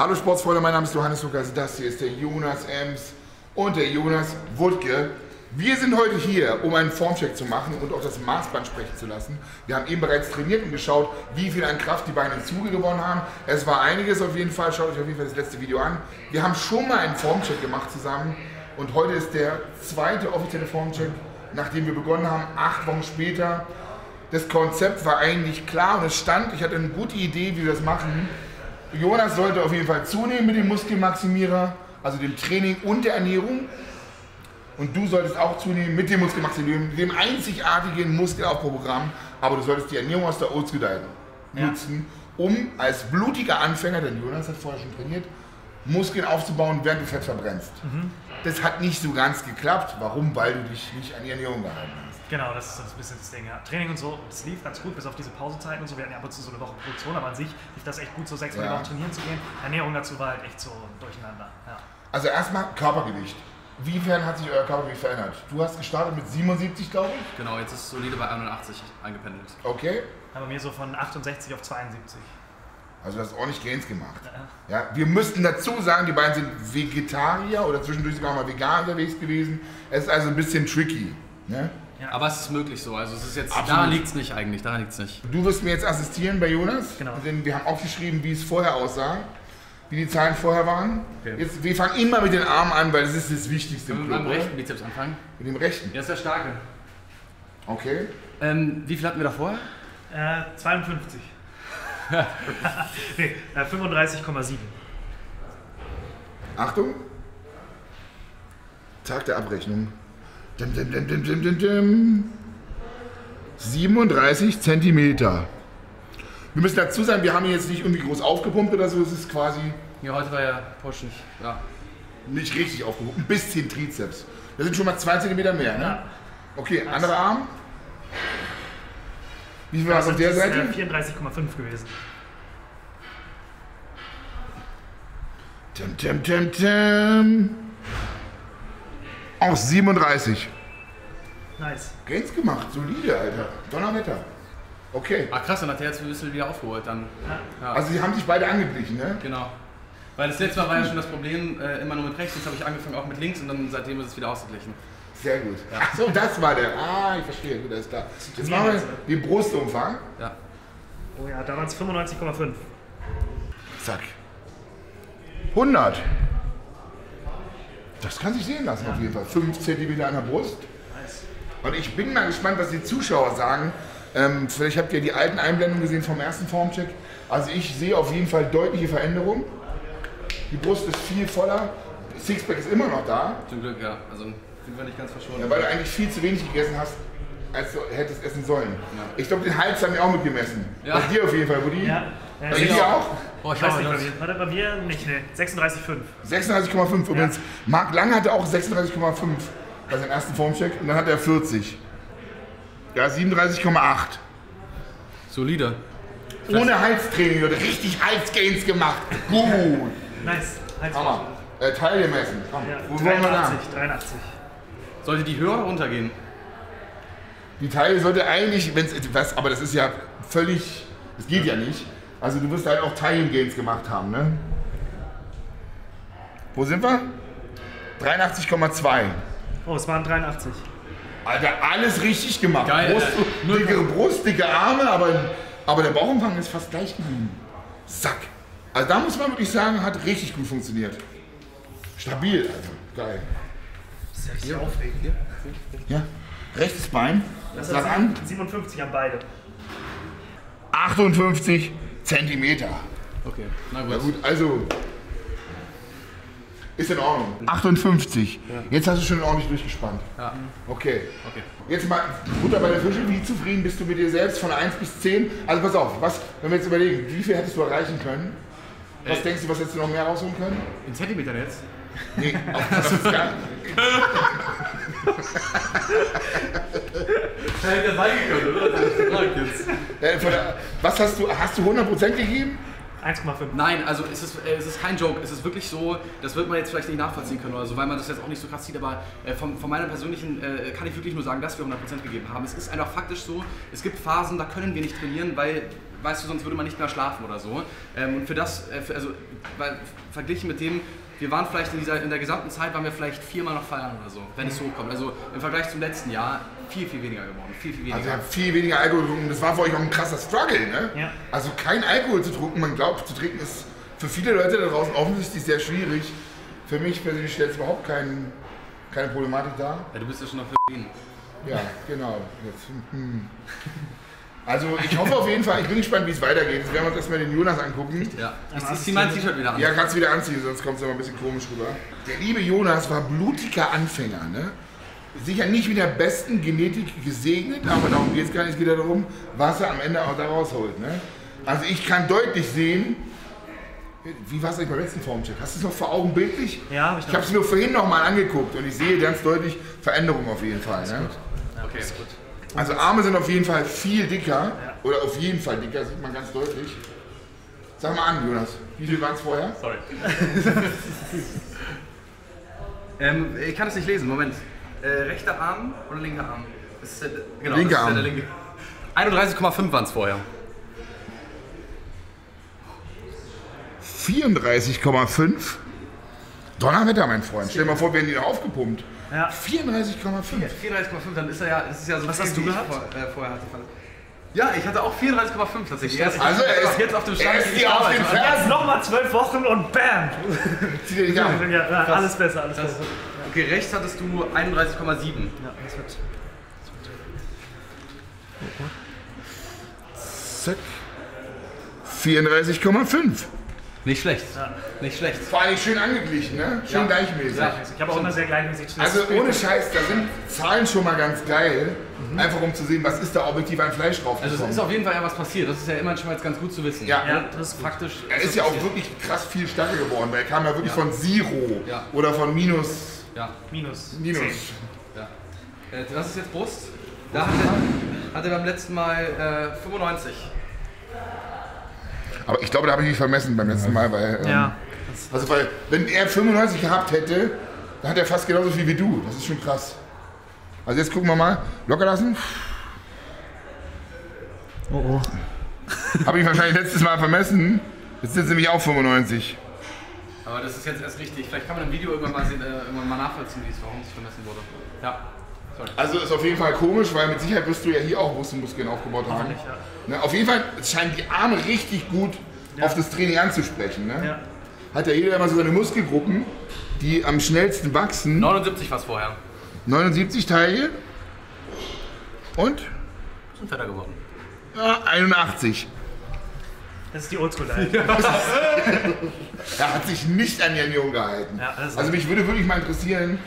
Hallo Sportsfreunde, mein Name ist Johannes Luckas, das hier ist der Jonas Ems und der Jonas Wuttke. Wir sind heute hier, um einen Formcheck zu machen und auch das Maßband sprechen zu lassen. Wir haben eben bereits trainiert und geschaut, wie viel an Kraft die Beine zugewonnen haben. Es war einiges auf jeden Fall, schaut euch auf jeden Fall das letzte Video an. Wir haben schon mal einen Formcheck gemacht zusammen und heute ist der zweite offizielle Formcheck, nachdem wir begonnen haben, 8 Wochen später. Das Konzept war eigentlich klar und es stand, ich hatte eine gute Idee, wie wir das machen. Jonas sollte auf jeden Fall zunehmen mit dem Muskelmaximierer, also dem Training und der Ernährung. Und du solltest auch zunehmen mit dem Muskelmaximierer, dem einzigartigen Muskelaufbauprogramm. Aber du solltest die Ernährung aus der Oldschool-Diät nutzen, um als blutiger Anfänger, denn Jonas hat vorher schon trainiert, Muskeln aufzubauen, während du Fett verbrennst. Das hat nicht so ganz geklappt. Warum? Weil du dich nicht an die Ernährung gehalten hast. Genau, das ist so ein bisschen das Ding. Ja. Training und so, das lief ganz gut, bis auf diese Pausezeiten und so. Wir hatten ja ab und zu so eine Woche Produktion, aber an sich lief das echt gut, so 6 Mal die Woche trainieren zu gehen. Ernährung dazu war halt echt so durcheinander. Ja. Also erstmal Körpergewicht. Wie fern hat sich euer Körpergewicht verändert? Du hast gestartet mit 77, glaube ich? Genau, jetzt ist es solide bei 81 eingependelt. Okay. Aber mir so von 68 auf 72. Also du hast ordentlich Gains gemacht. Ja, wir müssten dazu sagen, die beiden sind Vegetarier oder zwischendurch sogar mal vegan unterwegs gewesen. Es ist also ein bisschen tricky. Ne? Ja. Aber es ist möglich so, also es ist jetzt, da liegt es nicht eigentlich, da liegt es nicht. Du wirst mir jetzt assistieren bei Jonas, genau. Denn wir haben auch geschrieben, wie es vorher aussah, wie die Zahlen vorher waren. Okay. Jetzt, wir fangen immer mit den Armen an, weil das ist das Wichtigste. Mit dem rechten Bizeps anfangen? Mit dem rechten? Ja, ist der starke. Okay. Wie viel hatten wir da vorher? 52. Nee, 35,7. Achtung. Tag der Abrechnung. 37 Zentimeter. Wir müssen dazu sagen, wir haben ihn jetzt nicht irgendwie groß aufgepumpt oder so, es ist quasi... Ja, heute war ja porschig, ja. Nicht richtig aufgepumpt, ein bisschen Trizeps. Das sind schon mal 2 Zentimeter mehr, ne? Ja. Okay, anderer Arm. Wie viel war es auf der Seite? 34,5 gewesen. Auch 37. Nice. Gains gemacht, solide, Alter. Donnerwetter. Okay. Ach krass, dann hat der jetzt ein bisschen wieder aufgeholt dann. Ja. Ja. Also die haben sich beide angeglichen, ne? Genau. Weil das letzte Mal war ja schon das Problem, immer nur mit rechts, jetzt habe ich angefangen auch mit links und dann seitdem ist es wieder ausgeglichen. Sehr gut. Ja. Ach so, das war der. Ah, ich verstehe, gut, alles klar. Jetzt machen wir den Brustumfang. Ja. Oh ja, da waren es 95,5. Zack. 100. Das kann sich sehen lassen, ja, auf jeden Fall. 5 cm an der Brust. Nice. Und ich bin mal gespannt, was die Zuschauer sagen. Vielleicht habt ihr die alten Einblendungen gesehen vom ersten Formcheck. Also ich sehe auf jeden Fall deutliche Veränderungen. Die Brust ist viel voller. Sixpack ist immer noch da. Zum Glück, ja. Also sind wir nicht ganz verschwunden. Ja, weil du eigentlich viel zu wenig gegessen hast, als du hättest essen sollen. Ja. Ich glaube, den Hals haben wir auch mitgemessen. Ja. Bei dir auf jeden Fall, Buddy. Ja. Ja, bei dir auch? Boah, ich weiß nicht, bei mir nicht, ne, 36,5. 36,5 übrigens. Ja. Marc Lang hatte auch 36,5 bei seinem ersten Formcheck und dann hat er 40. Ja, 37,8. Solide. Ohne Halstraining, oder richtig Halsgains gemacht. Gut. Nice. Hammer. Teil gemessen. Komm. Ja, wo 83. Sollte die höher oder runtergehen? Die Teile sollte eigentlich, wenn es, aber das ist ja völlig, das geht ja nicht. Also du wirst halt auch Teil-Gains gemacht haben, ne? Wo sind wir? 83,2. Oh, es waren 83. Alter, alles richtig gemacht. Geil, Brust, dickere Brust, dicke Arme, aber der Bauchumfang ist fast gleich geblieben. Sack. Also da muss man wirklich sagen, hat richtig gut funktioniert. Stabil, also geil. Das ist ja richtig aufregend. Ja, rechtes Bein. Das heißt, an. 57 haben beide. 58. Zentimeter. Okay, na gut. Na gut, also ist in Ordnung. 58. Ja. Jetzt hast du schon ordentlich durchgespannt. Ja. Okay. Okay. Jetzt mal Butter bei der Fische. Wie zufrieden bist du mit dir selbst von 1 bis 10? Also pass auf, was, wenn wir jetzt überlegen, wie viel hättest du erreichen können? Was denkst du, was hättest du noch mehr rausholen können? In Zentimetern jetzt? Nee, auf das gar Was hast du 100% gegeben? 1,5. Nein, also es ist kein Joke, es ist wirklich so, das wird man jetzt vielleicht nicht nachvollziehen können oder so, weil man das jetzt auch nicht so krass sieht, aber von meiner persönlichen kann ich wirklich nur sagen, dass wir 100% gegeben haben. Es ist einfach faktisch so, es gibt Phasen, da können wir nicht trainieren, weil weißt du, sonst würde man nicht mehr schlafen oder so. Und für das, verglichen mit dem, wir waren vielleicht in der gesamten Zeit, waren wir vielleicht viermal noch feiern oder so, wenn es so hochkommt. Also im Vergleich zum letzten Jahr viel, viel weniger geworden. Viel, viel weniger. Also ihr habt viel weniger Alkohol getrunken. Das war für euch auch ein krasser Struggle, ne? Ja. Also kein Alkohol zu trinken, man glaubt, zu trinken ist für viele Leute da draußen offensichtlich sehr schwierig. Für mich persönlich stellt es überhaupt keine Problematik dar. Ja, du bist ja schon noch verbieten. Ja, genau. Jetzt, Also ich hoffe auf jeden Fall, ich bin gespannt, wie es weitergeht. Jetzt werden wir uns erstmal den Jonas angucken. Ja. Ich zieh mein T-Shirt wieder an. Ja, kannst du wieder anziehen, sonst kommt es immer ein bisschen komisch rüber. Der liebe Jonas war blutiger Anfänger, ne? Sicher nicht mit der besten Genetik gesegnet, aber darum geht es gar nicht. Es geht darum, was er am Ende auch da rausholt, ne? Also ich kann deutlich sehen, wie war es eigentlich beim letzten Formcheck? Hast du es noch vor Augen bildlich? Ja, ich habe es mir vorhin nochmal angeguckt und ich sehe ganz deutlich Veränderungen auf jeden Fall, ne? Ja, okay, ist gut. Also Arme sind auf jeden Fall viel dicker, ja. Oder auf jeden Fall dicker, sieht man ganz deutlich. Sag mal an, Jonas, wie viel waren es vorher? Sorry. Ich kann es nicht lesen, Moment. Rechter Arm oder linker Arm? Ist der, genau, linker Arm. 31,5 waren es vorher. 34,5? Donnerwetter, mein Freund. Stell dir mal vor, wir hätten ihn aufgepumpt. Ja. 34,5. 34,5, dann ist er ja, das ist ja so. Was hast du gehabt? Vorher hatte ich. Ja, ich hatte auch 34,5 tatsächlich. Also er ist jetzt auf dem Stand. Er ist hier auf den Fersen. Nochmal 12 Wochen und bam! Ja, alles besser, alles besser. Okay, rechts hattest du 31,7. Ja, das wird. Zack. 34,5. Nicht schlecht, ja. Nicht schlecht. Vor allem schön angeglichen, ne? Schön, ja. Gleichmäßig. Ja. Ich habe auch immer sehr gleichmäßig. Also ohne Scheiß, da sind Zahlen schon mal ganz geil, einfach um zu sehen, was ist da objektiv an Fleisch drauf. Also es ist auf jeden Fall ja was passiert, das ist ja immer schon mal ganz gut zu wissen. Ja, ja, das ist praktisch. Er ist ja auch wirklich krass viel stärker geworden, weil er kam ja wirklich von Zero oder von Minus. Ja, Minus. Ja. Das ist jetzt Brust. Da hatte er beim letzten Mal 95. Aber ich glaube, da habe ich mich vermessen beim letzten Mal, weil, also weil wenn er 95 gehabt hätte, dann hat er fast genauso viel wie du. Das ist schon krass. Also jetzt gucken wir mal. Locker lassen. Oh. Habe ich wahrscheinlich letztes Mal vermessen. Jetzt sind es nämlich auch 95. Aber das ist jetzt erst richtig. Vielleicht kann man im Video irgendwann mal, nachvollziehen, warum es vermessen wurde. Ja. Also ist auf jeden Fall komisch, weil mit Sicherheit wirst du ja hier auch Brustmuskeln aufgebaut haben. Ja. Ne, auf jeden Fall scheinen die Arme richtig gut auf das Training anzusprechen. Ne? Ja. Hat ja jeder immer so seine Muskelgruppen, die am schnellsten wachsen. 79 war es vorher. 79 Teile und? Sind fetter geworden. Ja, 81. Das ist die Oldschool-Leine. Er hat sich nicht an die Ernährung gehalten. Ja, also mich würde wirklich mal interessieren,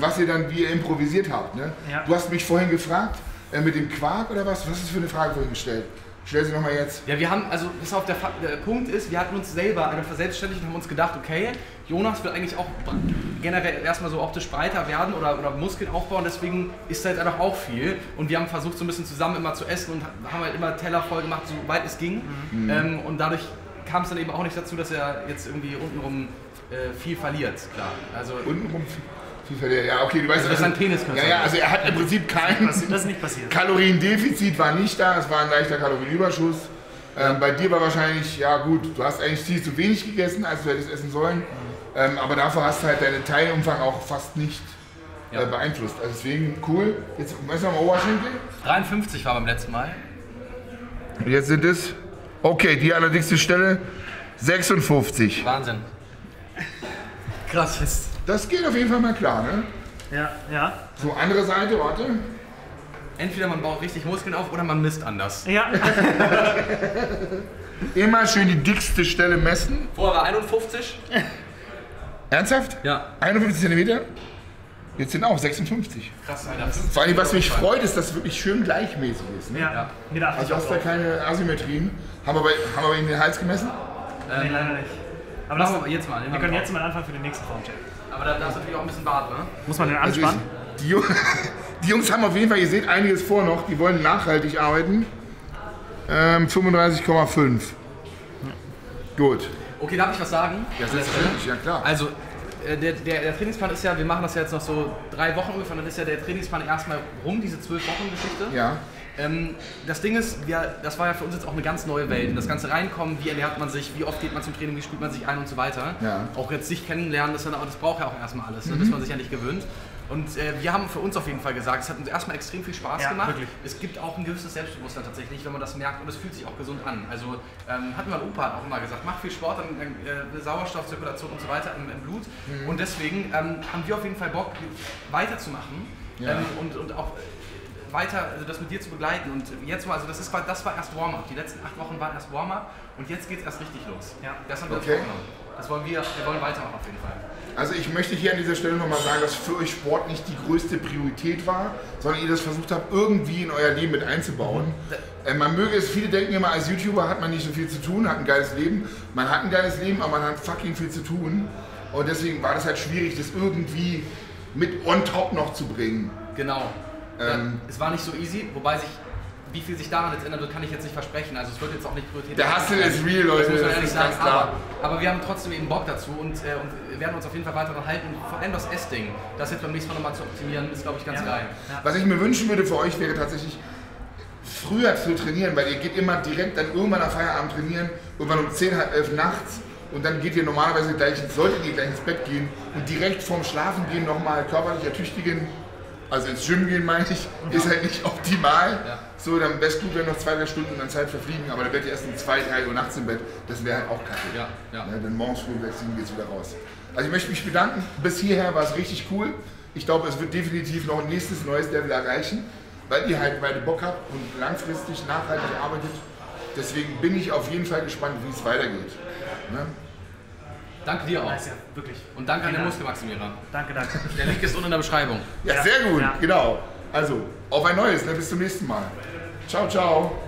was ihr dann, wie ihr improvisiert habt, ne? Ja. Du hast mich vorhin gefragt, mit dem Quark oder was? Was ist für eine Frage vorhin gestellt? Stell sie nochmal jetzt. Ja, wir haben, also bis auf der Punkt ist, wir hatten uns selber verselbstständigt und haben uns gedacht, okay, Jonas will eigentlich auch generell erstmal so optisch breiter werden oder Muskeln aufbauen, deswegen ist da jetzt einfach auch viel. Und wir haben versucht so ein bisschen zusammen immer zu essen und haben halt immer Teller voll gemacht, so weit es ging. Mhm. Und dadurch kam es dann eben auch nicht dazu, dass er jetzt irgendwie untenrum viel verliert, klar. Also, untenrum viel? Ja, okay, du weißt, also das ist ein Peniskörper. Ja, ja, also er hat im Prinzip keinen. Das ist nicht passiert. Kaloriendefizit war nicht da, es war ein leichter Kalorienüberschuss. Bei dir war wahrscheinlich, ja gut, du hast eigentlich viel zu wenig gegessen, als du hättest essen sollen. Aber dafür hast du halt deinen Teilumfang auch fast nicht beeinflusst. Also deswegen, cool. Jetzt weißt du mal Oberschenkel? 53 war beim letzten Mal. Und jetzt sind es, okay, die allerdickste Stelle, 56. Wahnsinn. Krass ist. Das geht auf jeden Fall mal klar, ne? Ja, ja. So, andere Seite, warte. Entweder man baut richtig Muskeln auf oder man misst anders. Ja. Immer schön die dickste Stelle messen. Vorher war 51. Ernsthaft? Ja. 51 cm? Jetzt sind auch 56. Krass, Alter. Vor allem, was mich freut, ist, dass es wirklich schön gleichmäßig ist, ne? Ja, ja. Also hast da keine Asymmetrien. Haben wir in den Hals gemessen? Nee, leider nicht. Aber jetzt mal. Wir können jetzt mal anfangen für den nächsten Formcheck. Aber da ist natürlich auch ein bisschen Bart, ne? Muss man den anspannen? Also die Jungs haben auf jeden Fall, ihr seht einiges vor noch, die wollen nachhaltig arbeiten. 35,5. Gut. Okay, darf ich was sagen? Ja, selbstverständlich, ja klar. Also der Trainingsplan ist ja, wir machen das ja jetzt noch so 3 Wochen ungefähr, dann ist ja der Trainingsplan erstmal rum, diese 12 Wochen Geschichte. Ja. Das Ding ist, das war ja für uns jetzt auch eine ganz neue Welt. In das Ganze reinkommen, wie ernährt man sich, wie oft geht man zum Training, wie spielt man sich ein und so weiter. Ja. Auch jetzt sich kennenlernen, das braucht ja auch erstmal alles, ne? Bis man sich ja nicht gewöhnt. Und wir haben für uns auf jeden Fall gesagt, es hat uns erstmal extrem viel Spaß gemacht. Wirklich. Es gibt auch ein gewisses Selbstbewusstsein tatsächlich, wenn man das merkt, und es fühlt sich auch gesund an. Also hat mein Opa auch immer gesagt, mach viel Sport, dann Sauerstoffzirkulation und so weiter im Blut. Mhm. Und deswegen haben wir auf jeden Fall Bock, weiterzumachen und auch weiter, also das mit dir zu begleiten. Und jetzt, also das war erst Warm-up. Die letzten 8 Wochen waren erst Warm-up und jetzt geht es erst richtig los. Ja. Das haben wir vorgenommen. Das wollen wir wollen weitermachen auf jeden Fall. Also ich möchte hier an dieser Stelle nochmal sagen, dass für euch Sport nicht die größte Priorität war, sondern ihr das versucht habt, irgendwie in euer Leben mit einzubauen. Man möge es, viele denken immer, als YouTuber hat man nicht so viel zu tun, hat ein geiles Leben. Man hat ein geiles Leben, aber man hat fucking viel zu tun. Und deswegen war das halt schwierig, das irgendwie mit on top noch zu bringen. Genau. Es war nicht so easy, wobei sich... Wie viel sich daran jetzt ändert, das kann ich jetzt nicht versprechen. Also es wird jetzt auch nicht Priorität. Der Hustle ist real, Leute. Das muss man ehrlich sagen. Aber wir haben trotzdem eben Bock dazu und werden uns auf jeden Fall weiter daran halten. Und vor allem das Essding, das jetzt beim nächsten Mal nochmal zu optimieren, ist, glaube ich, ganz geil. Ja. Was ich mir wünschen würde für euch wäre tatsächlich, früher zu trainieren, weil ihr geht immer direkt dann irgendwann am Feierabend trainieren, irgendwann um 10, halb 11 nachts. Und dann geht ihr normalerweise gleich, solltet ihr gleich ins Bett gehen und direkt vorm Schlafen gehen nochmal körperlich ertüchtigen. Also ins Gym gehen, meine ich, ist halt nicht optimal. Ja. So, dann wär's gut, wenn noch 2, 3 Stunden an Zeit verfliegen, aber dann werdet ihr erst um 2, 3 Uhr nachts im Bett. Das wäre halt auch kacke. Ja, ja. Ja, dann morgens früh um 6, 7 geht's wieder raus. Also ich möchte mich bedanken. Bis hierher war es richtig cool. Ich glaube, es wird definitiv noch ein nächstes neues Level erreichen, weil ihr halt beide Bock habt und langfristig, nachhaltig arbeitet. Deswegen bin ich auf jeden Fall gespannt, wie es weitergeht. Ne? Danke dir auch. Nice, ja, wirklich. Und danke an den Muskelmaximierer. Danke, danke. Der Link ist unten in der Beschreibung. Ja, sehr gut. Ja. Genau. Also, auf ein neues. Ne? Bis zum nächsten Mal. Ciao, ciao.